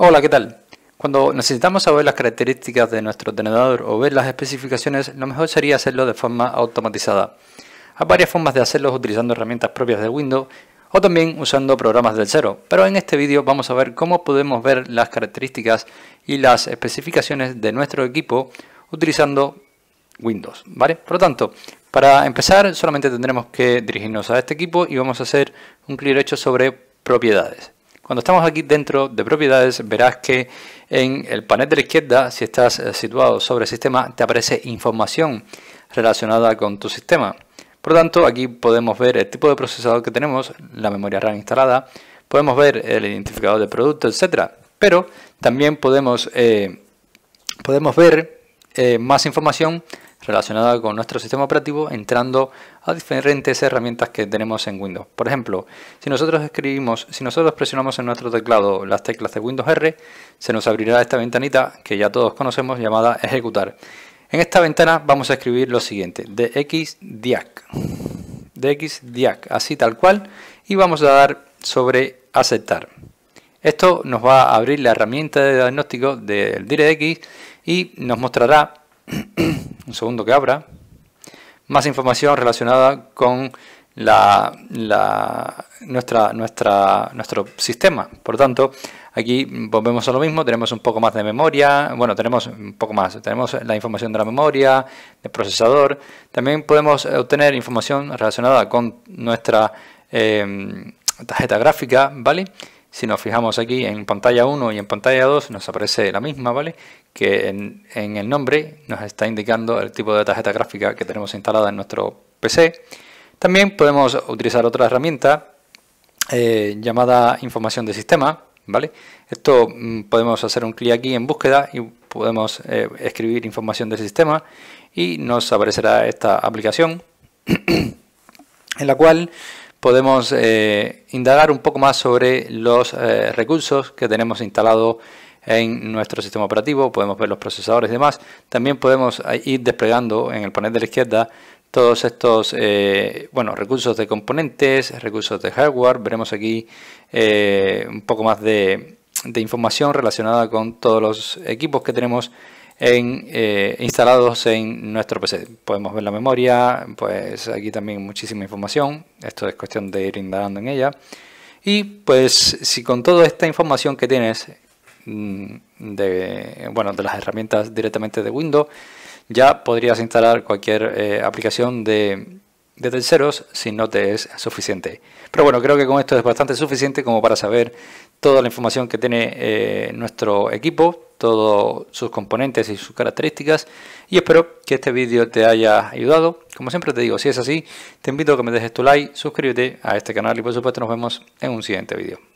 Hola, ¿qué tal? Cuando necesitamos saber las características de nuestro ordenador o ver las especificaciones, lo mejor sería hacerlo de forma automatizada. Hay varias formas de hacerlo utilizando herramientas propias de Windows o también usando programas del cero, pero en este vídeo vamos a ver cómo podemos ver las características y las especificaciones de nuestro equipo utilizando Windows, ¿vale? Por lo tanto, para empezar solamente tendremos que dirigirnos a este equipo y vamos a hacer un clic derecho sobre propiedades. Cuando estamos aquí dentro de propiedades verás que en el panel de la izquierda, si estás situado sobre el sistema, te aparece información relacionada con tu sistema. Por lo tanto, aquí podemos ver el tipo de procesador que tenemos, la memoria RAM instalada, podemos ver el identificador de producto, etcétera. Pero también podemos ver más información relacionada con nuestro sistema operativo entrando a diferentes herramientas que tenemos en Windows. Por ejemplo, si nosotros presionamos en nuestro teclado las teclas de Windows R, se nos abrirá esta ventanita que ya todos conocemos llamada Ejecutar. En esta ventana vamos a escribir lo siguiente, dxdiag, así tal cual, y vamos a dar sobre aceptar. Esto nos va a abrir la herramienta de diagnóstico del DirectX y nos mostrará un segundo que abra, más información relacionada con nuestro sistema. Por tanto, aquí volvemos a lo mismo, tenemos un poco más de memoria, bueno, tenemos la información de la memoria, del procesador. También podemos obtener información relacionada con nuestra tarjeta gráfica, ¿vale? Si nos fijamos aquí en pantalla 1 y en pantalla 2 nos aparece la misma, ¿vale? Que en el nombre nos está indicando el tipo de tarjeta gráfica que tenemos instalada en nuestro PC. También podemos utilizar otra herramienta llamada información de sistema, ¿vale? Esto podemos hacer un clic aquí en búsqueda y podemos escribir información de sistema y nos aparecerá esta aplicación en la cual podemos indagar un poco más sobre los recursos que tenemos instalados en nuestro sistema operativo. Podemos ver los procesadores y demás. También podemos ir desplegando en el panel de la izquierda todos estos recursos de componentes, recursos de hardware. Veremos aquí un poco más de información relacionada con todos los equipos que tenemos instalados en nuestro PC. Podemos ver la memoria, pues aquí también muchísima información, esto es cuestión de ir indagando en ella. Y pues si con toda esta información que tienes de las herramientas directamente de Windows, ya podrías instalar cualquier aplicación de terceros si no te es suficiente. Pero bueno, creo que con esto es bastante suficiente como para saber toda la información que tiene nuestro equipo, todos sus componentes y sus características, y espero que este vídeo te haya ayudado. Como siempre te digo, si es así, te invito a que me dejes tu like, suscríbete a este canal y por supuesto nos vemos en un siguiente vídeo.